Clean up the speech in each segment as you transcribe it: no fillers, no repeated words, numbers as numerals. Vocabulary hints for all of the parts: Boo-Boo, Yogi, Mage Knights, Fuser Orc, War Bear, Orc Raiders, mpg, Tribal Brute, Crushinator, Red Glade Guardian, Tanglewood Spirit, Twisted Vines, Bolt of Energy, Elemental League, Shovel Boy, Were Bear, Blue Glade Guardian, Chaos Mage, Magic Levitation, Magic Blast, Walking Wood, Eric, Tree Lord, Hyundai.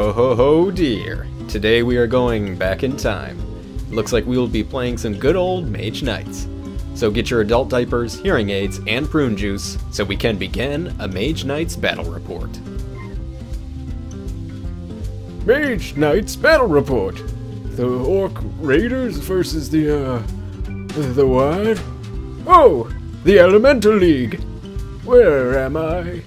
Ho ho ho dear. Today we are going back in time. Looks like we will be playing some good old Mage Knights. So get your adult diapers, hearing aids, and prune juice so we can begin a Mage Knights Battle Report. Mage Knights Battle Report! The Orc Raiders versus the what? Oh! The Elemental League! Where am I?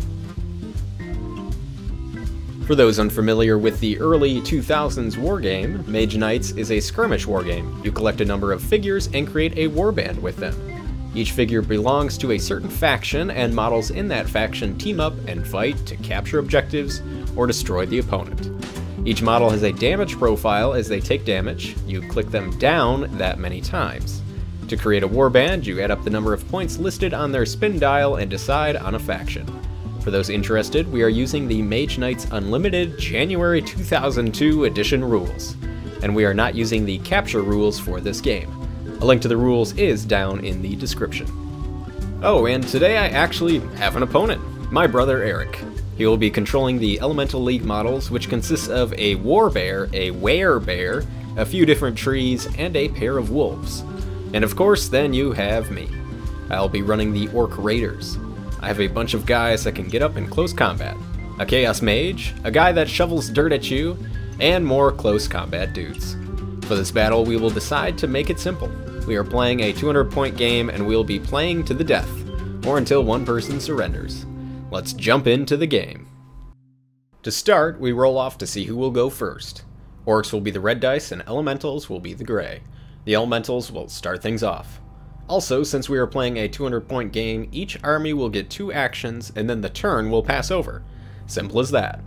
For those unfamiliar with the early 2000s wargame, Mage Knights is a skirmish wargame. You collect a number of figures and create a warband with them. Each figure belongs to a certain faction, and models in that faction team up and fight to capture objectives or destroy the opponent. Each model has a damage profile as they take damage. You click them down that many times. To create a warband, you add up the number of points listed on their spin dial and decide on a faction. For those interested, we are using the Mage Knights Unlimited January 2002 edition rules, and we are not using the capture rules for this game. A link to the rules is down in the description. Oh, and today I actually have an opponent, my brother Eric. He will be controlling the Elemental League models, which consists of a War Bear, a Were Bear, a few different trees, and a pair of wolves. And of course, then you have me. I'll be running the Orc Raiders. I have a bunch of guys that can get up in close combat, a Chaos Mage, a guy that shovels dirt at you, and more close combat dudes. For this battle, we will decide to make it simple. We are playing a 200-point game, and we'll be playing to the death, or until one person surrenders. Let's jump into the game. To start, we roll off to see who will go first. Orcs will be the red dice, and elementals will be the gray. The elementals will start things off. Also, since we are playing a 200-point game, each army will get two actions, and then the turn will pass over. Simple as that.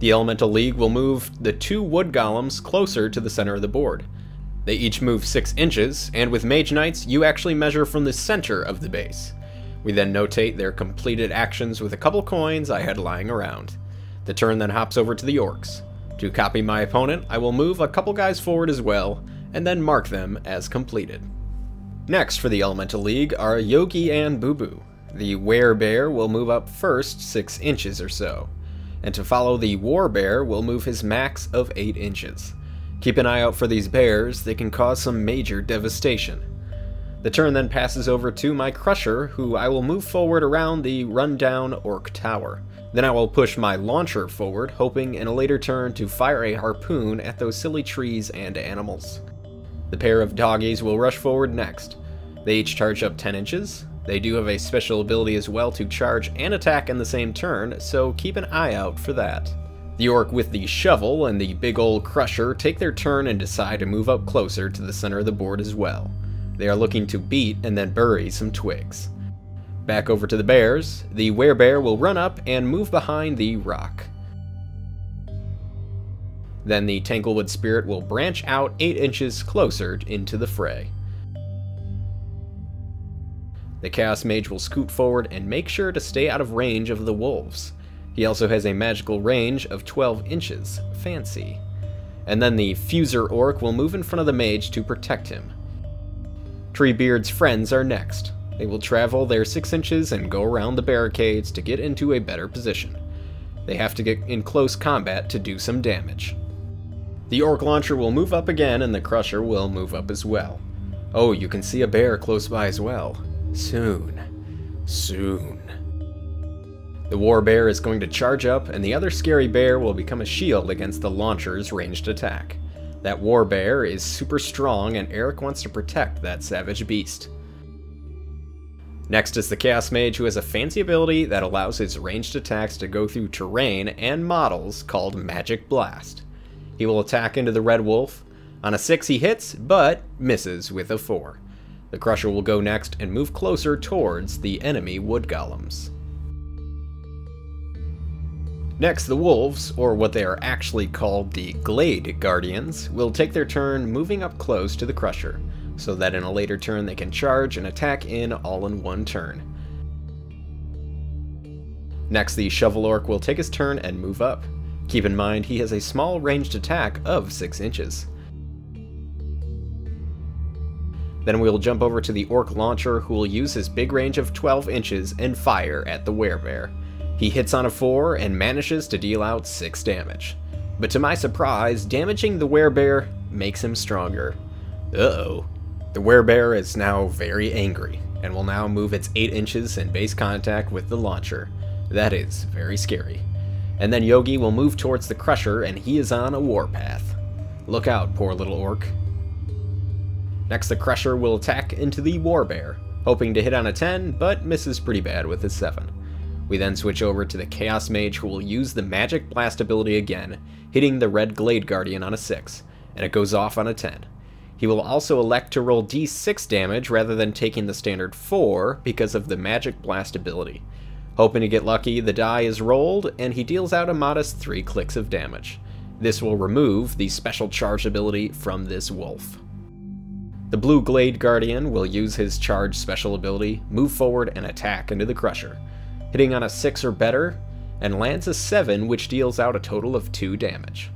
The Elemental League will move the two wood golems closer to the center of the board. They each move 6 inches, and with Mage Knights, you actually measure from the center of the base. We then notate their completed actions with a couple coins I had lying around. The turn then hops over to the Orcs. To copy my opponent, I will move a couple guys forward as well, and then mark them as completed. Next for the Elemental League are Yogi and Boo-Boo. The Were Bear will move up first 6 inches or so, and to follow the War Bear will move his max of 8 inches. Keep an eye out for these bears, they can cause some major devastation. The turn then passes over to my Crusher, who I will move forward around the rundown Orc Tower. Then I will push my Launcher forward, hoping in a later turn to fire a harpoon at those silly trees and animals. The pair of doggies will rush forward next. They each charge up 10 inches. They do have a special ability as well to charge and attack in the same turn, so keep an eye out for that. The Orc with the Shovel and the big ol' Crusher take their turn and decide to move up closer to the center of the board as well. They are looking to beat and then bury some twigs. Back over to the bears. The Were Bear will run up and move behind the rock. Then the Tanglewood Spirit will branch out 8 inches closer into the fray. The Chaos Mage will scoot forward and make sure to stay out of range of the wolves. He also has a magical range of 12 inches. Fancy. And then the Fuser Orc will move in front of the mage to protect him. Treebeard's friends are next. They will travel their 6 inches and go around the barricades to get into a better position. They have to get in close combat to do some damage. The Orc Launcher will move up again, and the Crusher will move up as well. Oh, you can see a bear close by as well. Soon. Soon. The War Bear is going to charge up, and the other scary bear will become a shield against the Launcher's ranged attack. That War Bear is super strong, and Eric wants to protect that savage beast. Next is the Chaos Mage, who has a fancy ability that allows his ranged attacks to go through terrain and models called Magic Blast. He will attack into the Red Wolf. On a 6 he hits, but misses with a 4. The Crusher will go next and move closer towards the enemy wood golems. Next, the wolves, or what they are actually called the Glade Guardians, will take their turn moving up close to the Crusher, so that in a later turn they can charge and attack in all in one turn. Next, the Shovel Orc will take his turn and move up. Keep in mind, he has a small ranged attack of 6 inches. Then we'll jump over to the Orc Launcher, who will use his big range of 12 inches and fire at the Were Bear. He hits on a 4 and manages to deal out 6 damage. But to my surprise, damaging the Were Bear makes him stronger. Uh-oh. The Were Bear is now very angry, and will now move its 8 inches in base contact with the launcher. That is very scary. And then Yogi will move towards the Crusher, and he is on a warpath. Look out, poor little orc. Next, the Crusher will attack into the War Bear, hoping to hit on a 10, but misses pretty bad with a 7. We then switch over to the Chaos Mage, who will use the Magic Blast ability again, hitting the Red Glade Guardian on a 6, and it goes off on a 10. He will also elect to roll d6 damage rather than taking the standard 4 because of the Magic Blast ability. Hoping to get lucky, the die is rolled, and he deals out a modest 3 clicks of damage. This will remove the special charge ability from this wolf. The Blue Glade Guardian will use his charge special ability, move forward and attack into the Crusher, hitting on a 6 or better, and lands a 7, which deals out a total of 2 damage.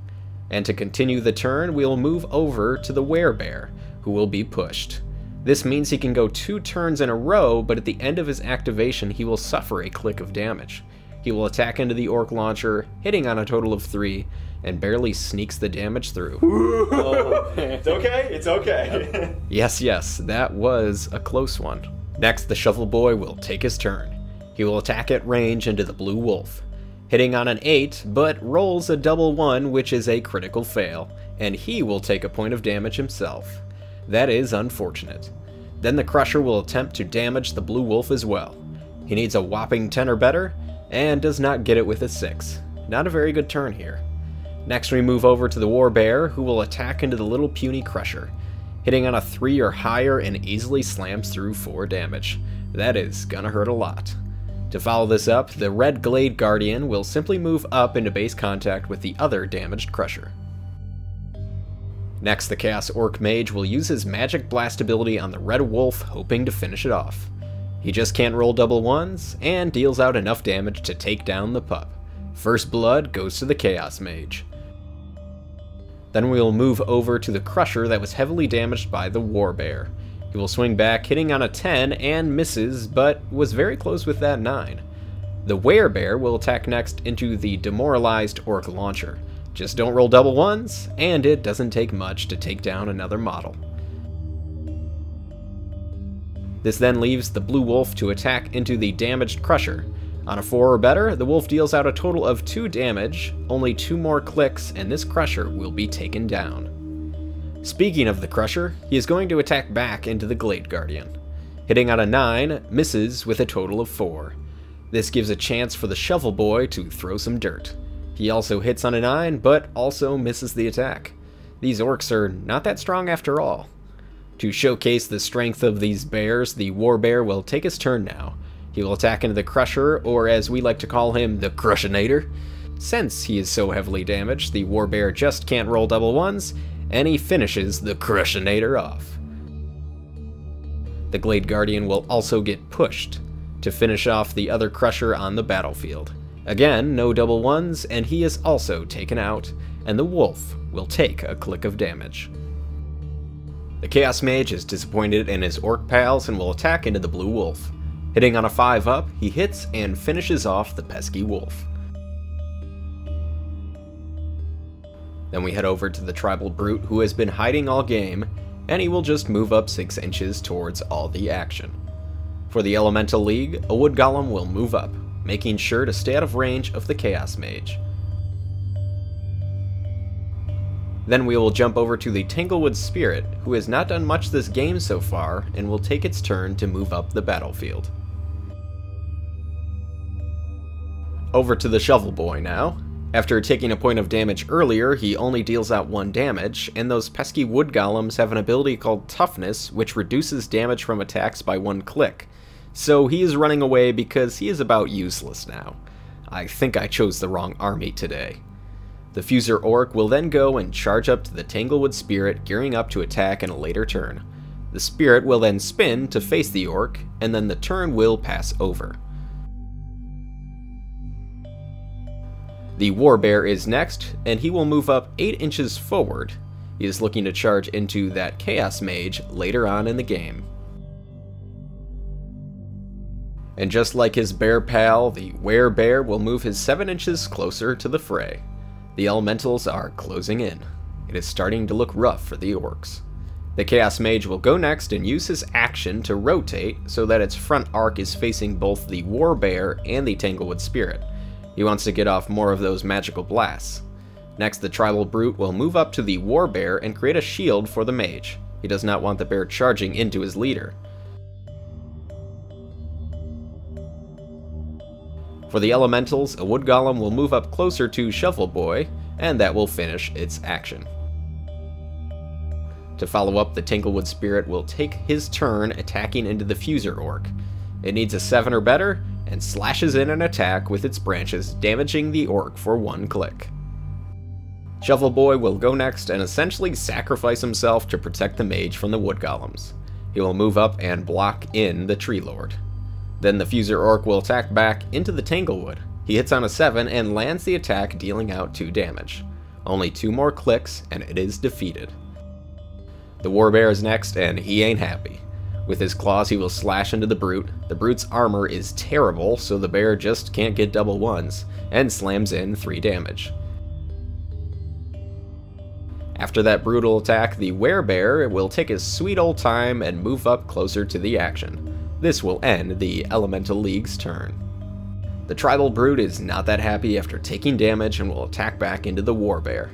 And to continue the turn, we'll move over to the Were Bear, who will be pushed. This means he can go 2 turns in a row, but at the end of his activation he will suffer a click of damage. He will attack into the Orc Launcher, hitting on a total of 3, and barely sneaks the damage through. Oh. It's okay, it's okay. Yep. Yes, that was a close one. Next, the Shovel Boy will take his turn. He will attack at range into the Blue Wolf, hitting on an 8, but rolls a double 1, which is a critical fail, and he will take a point of damage himself. That is unfortunate. Then the Crusher will attempt to damage the Blue Wolf as well. He needs a whopping 10 or better, and does not get it with a 6. Not a very good turn here. Next we move over to the War Bear, who will attack into the little puny Crusher, hitting on a 3 or higher and easily slams through 4 damage. That is gonna hurt a lot. To follow this up, the Red Glade Guardian will simply move up into base contact with the other damaged Crusher. Next, the Chaos Orc Mage will use his Magic Blast ability on the Red Wolf, hoping to finish it off. He just can't roll double 1s, and deals out enough damage to take down the pup. First blood goes to the Chaos Mage. Then we will move over to the Crusher that was heavily damaged by the War Bear. He will swing back, hitting on a 10 and misses, but was very close with that 9. The Were Bear will attack next into the demoralized Orc Launcher. Just don't roll double 1s, and it doesn't take much to take down another model. This then leaves the Blue Wolf to attack into the damaged Crusher. On a 4 or better, the wolf deals out a total of 2 damage, only 2 more clicks, and this Crusher will be taken down. Speaking of the Crusher, he is going to attack back into the Glade Guardian. Hitting on a 9, misses with a total of 4. This gives a chance for the Shovel Boy to throw some dirt. He also hits on a 9, but also misses the attack. These orcs are not that strong after all. To showcase the strength of these bears, the War Bear will take his turn now. He will attack into the Crusher, or as we like to call him, the Crushinator. Since he is so heavily damaged, the War Bear just can't roll double 1s, and he finishes the Crushinator off. The Glade Guardian will also get pushed to finish off the other Crusher on the battlefield. Again, no double 1s, and he is also taken out, and the wolf will take a click of damage. The Chaos Mage is disappointed in his orc pals and will attack into the Blue Wolf. Hitting on a 5 up, he hits and finishes off the pesky wolf. Then we head over to the Tribal Brute, who has been hiding all game, and he will just move up 6 inches towards all the action. For the Elemental League, a Wood Golem will move up, making sure to stay out of range of the Chaos Mage. Then we will jump over to the Tanglewood Spirit, who has not done much this game so far, and will take its turn to move up the battlefield. Over to the Shovel Boy now. After taking a point of damage earlier, he only deals out 1 damage, and those pesky wood golems have an ability called Toughness, which reduces damage from attacks by 1 click. So he is running away because he is about useless now. I think I chose the wrong army today. The Fuser Orc will then go and charge up to the Tanglewood Spirit, gearing up to attack in a later turn. The Spirit will then spin to face the orc, and then the turn will pass over. The War Bear is next, and he will move up 8 inches forward. He is looking to charge into that Chaos Mage later on in the game. And just like his bear pal, the Were Bear will move his 7 inches closer to the fray. The elementals are closing in. It is starting to look rough for the orcs. The Chaos Mage will go next and use his action to rotate so that its front arc is facing both the War Bear and the Tanglewood Spirit. He wants to get off more of those magical blasts. Next, the Tribal Brute will move up to the War Bear and create a shield for the mage. He does not want the bear charging into his leader. For the elementals, a Wood Golem will move up closer to Shovel Boy, and that will finish its action. To follow up, the Tanglewood Spirit will take his turn attacking into the Fuser Orc. It needs a 7 or better, and slashes in an attack with its branches, damaging the orc for one click. Shovel Boy will go next and essentially sacrifice himself to protect the mage from the Wood Golems. He will move up and block in the Tree Lord. Then the Fuser Orc will attack back into the Tanglewood. He hits on a 7 and lands the attack, dealing out 2 damage. Only 2 more clicks, and it is defeated. The War Bear is next, and he ain't happy. With his claws, he will slash into the brute. The brute's armor is terrible, so the bear just can't get double ones, and slams in 3 damage. After that brutal attack, the Were Bear will take his sweet old time and move up closer to the action. This will end the Elemental League's turn. The Tribal Brute is not that happy after taking damage and will attack back into the War Bear,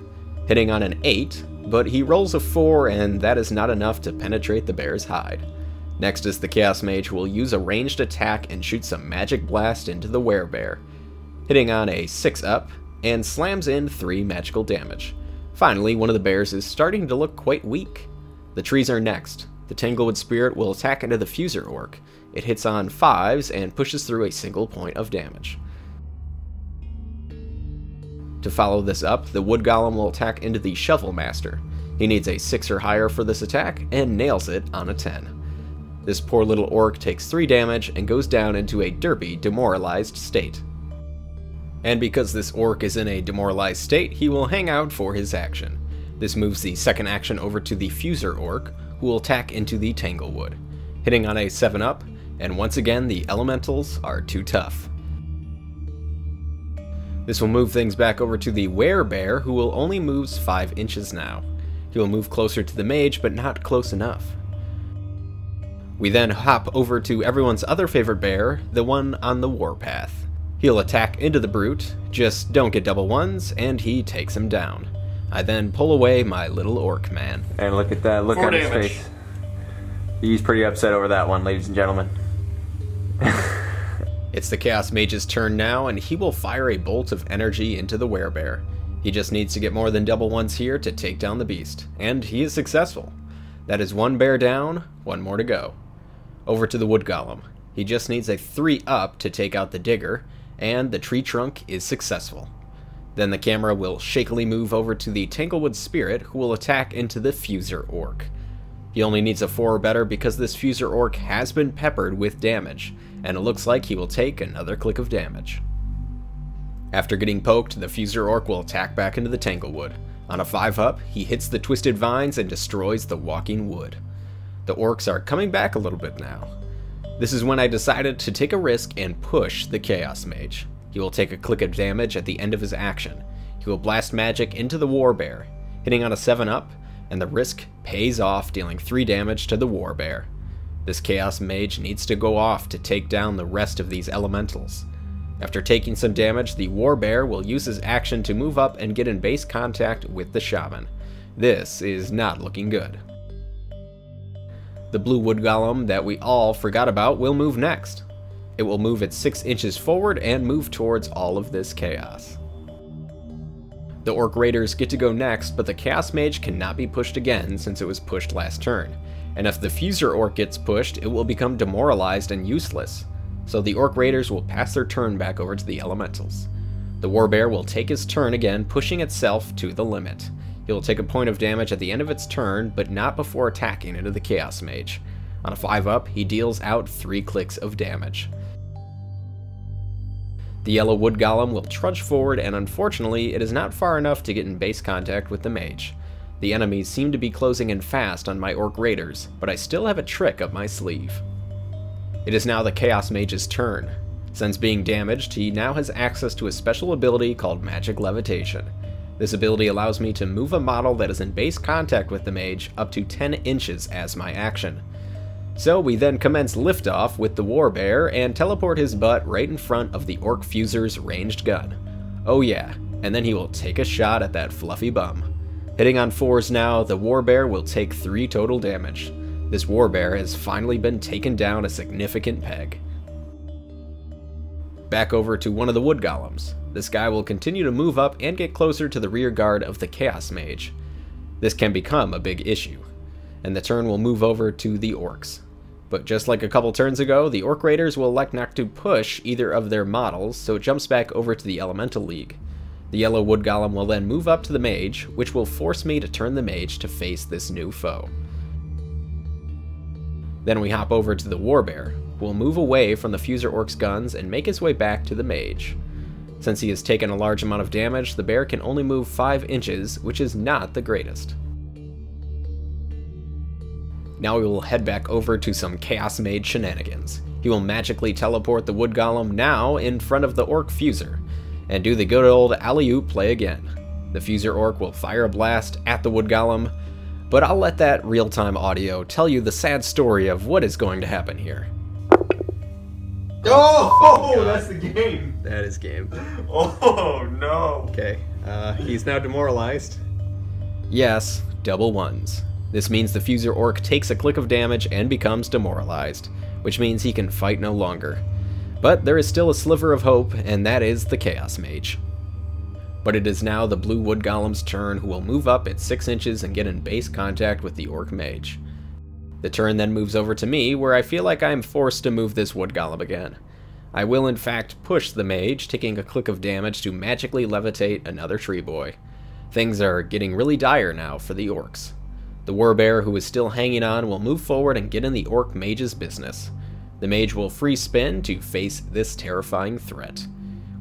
hitting on an 8. But he rolls a 4, and that is not enough to penetrate the bear's hide. Next is the Chaos Mage, who will use a ranged attack and shoot some Magic Blast into the Were Bear, hitting on a 6 up, and slams in 3 magical damage. Finally, one of the bears is starting to look quite weak. The trees are next. The Tanglewood Spirit will attack into the Fuser Orc. It hits on 5s and pushes through a single point of damage. To follow this up, the Wood Golem will attack into the Shovel Master. He needs a 6 or higher for this attack, and nails it on a 10. This poor little orc takes 3 damage and goes down into a derpy, demoralized state. And because this orc is in a demoralized state, he will hang out for his action. This moves the second action over to the Fuser Orc, who will attack into the Tanglewood, hitting on a 7 up, and once again the elementals are too tough. This will move things back over to the Were Bear, who will only move 5 inches now. He will move closer to the mage, but not close enough. We then hop over to everyone's other favorite bear, the one on the warpath. He'll attack into the brute, just don't get double ones, and he takes him down. I then pull away my little orc man. And look at that look on his face. He's pretty upset over that one, ladies and gentlemen. It's the Chaos Mage's turn now, and he will fire a Bolt of Energy into the Were Bear. He just needs to get more than double ones here to take down the beast, and he is successful. That is one bear down, one more to go. Over to the Wood Golem. He just needs a 3 up to take out the digger, and the tree trunk is successful. Then the camera will shakily move over to the Tanglewood Spirit, who will attack into the Fuser Orc. He only needs a 4 or better because this Fuser Orc has been peppered with damage, and it looks like he will take another click of damage. After getting poked, the Fuser Orc will attack back into the Tanglewood. On a 5 up, he hits the Twisted Vines and destroys the Walking Wood. The orcs are coming back a little bit now. This is when I decided to take a risk and push the Chaos Mage. He will take a click of damage at the end of his action. He will blast magic into the Were Bear, hitting on a 7 up, and the risk pays off, dealing 3 damage to the Were Bear. This Chaos Mage needs to go off to take down the rest of these elementals. After taking some damage, the Were Bear will use his action to move up and get in base contact with the Shaman. This is not looking good. The blue Wood Golem that we all forgot about will move next. It will move at 6 inches forward and move towards all of this chaos. The Orc Raiders get to go next, but the Chaos Mage cannot be pushed again since it was pushed last turn. And if the Fuser Orc gets pushed, it will become demoralized and useless. So the Orc Raiders will pass their turn back over to the elementals. The Were Bear will take his turn again, pushing itself to the limit. It will take a point of damage at the end of its turn, but not before attacking into the Chaos Mage. On a 5 up, he deals out 3 clicks of damage. The yellow Wood Golem will trudge forward, and unfortunately, it is not far enough to get in base contact with the mage. The enemies seem to be closing in fast on my Orc Raiders, but I still have a trick up my sleeve. It is now the Chaos Mage's turn. Since being damaged, he now has access to a special ability called Magic Levitation. This ability allows me to move a model that is in base contact with the mage up to 10 inches as my action. So we then commence liftoff with the War Bear and teleport his butt right in front of the Orc Fuser's ranged gun. Oh yeah, and then he will take a shot at that fluffy bum. Hitting on 4s now, the War Bear will take 3 total damage. This War Bear has finally been taken down a significant peg. Back over to one of the wood golems. This guy will continue to move up and get closer to the rear guard of the Chaos Mage. This can become a big issue, and the turn will move over to the orcs. But just like a couple turns ago, the Orc Raiders will elect not to push either of their models, so it jumps back over to the Elemental League. The yellow wood golem will then move up to the mage, which will force me to turn the mage to face this new foe. Then we hop over to the War Bear, who will move away from the Fuser Orc's guns and make his way back to the mage. Since he has taken a large amount of damage, the bear can only move 5 inches, which is not the greatest. Now we will head back over to some Chaos Mage shenanigans. He will magically teleport the wood golem now in front of the Orc Fuser, and do the good old alley-oop play again. The Fuser Orc will fire a blast at the wood golem, but I'll let that real-time audio tell you the sad story of what is going to happen here. Oh, that's the game. That is game. Oh, no. Okay, he's now demoralized. Yes, double ones. This means the Fuser Orc takes a click of damage and becomes demoralized, which means he can fight no longer. But there is still a sliver of hope, and that is the Chaos Mage. But it is now the blue wood golem's turn, who will move up at 6 inches and get in base contact with the Orc Mage. The turn then moves over to me, where I feel like I am forced to move this wood golem again. I will in fact push the mage, taking a click of damage to magically levitate another tree boy. Things are getting really dire now for the orcs. The Were Bear, who is still hanging on, will move forward and get in the orc mage's business. The mage will free spin to face this terrifying threat.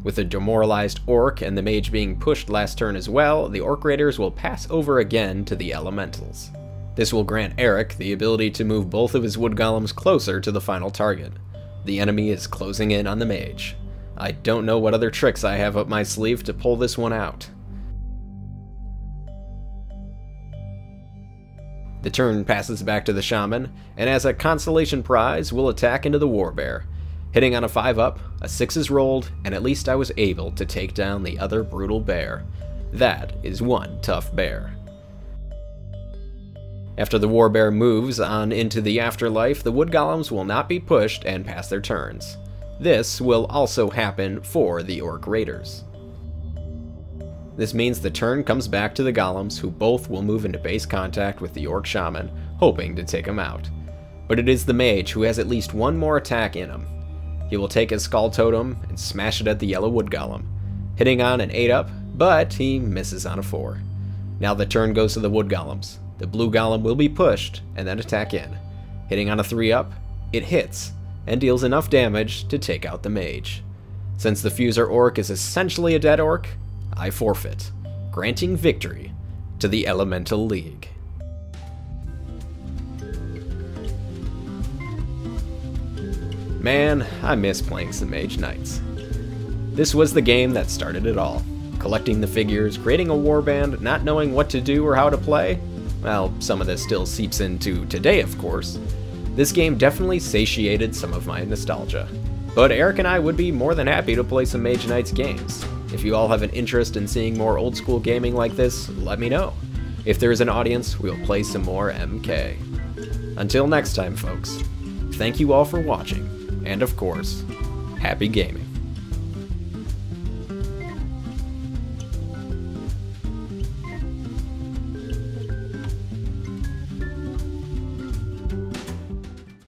With a demoralized orc and the mage being pushed last turn as well, the Orc Raiders will pass over again to the elementals. This will grant Eric the ability to move both of his wood golems closer to the final target. The enemy is closing in on the mage. I don't know what other tricks I have up my sleeve to pull this one out. The turn passes back to the shaman, and as a consolation prize, we'll attack into the War Bear. Hitting on a 5-up, a 6 is rolled, and at least I was able to take down the other brutal bear. That is one tough bear. After the War Bear moves on into the afterlife, the wood golems will not be pushed and pass their turns. This will also happen for the Orc Raiders. This means the turn comes back to the golems, who both will move into base contact with the Orc Shaman, hoping to take him out. But it is the mage who has at least one more attack in him. He will take his skull totem and smash it at the yellow wood golem, hitting on an 8-up, but he misses on a 4. Now the turn goes to the wood golems. The blue golem will be pushed and then attack in. Hitting on a 3-up, it hits and deals enough damage to take out the mage. Since the Fuser Orc is essentially a dead orc, I forfeit, granting victory to the Elemental League. Man, I miss playing some Mage Knights. This was the game that started it all. Collecting the figures, creating a warband, not knowing what to do or how to play. Well, some of this still seeps into today, of course. This game definitely satiated some of my nostalgia. But Eric and I would be more than happy to play some Mage Knights games. If you all have an interest in seeing more old school gaming like this, let me know. If there is an audience, we'll play some more MK. Until next time, folks, thank you all for watching, and of course, happy gaming.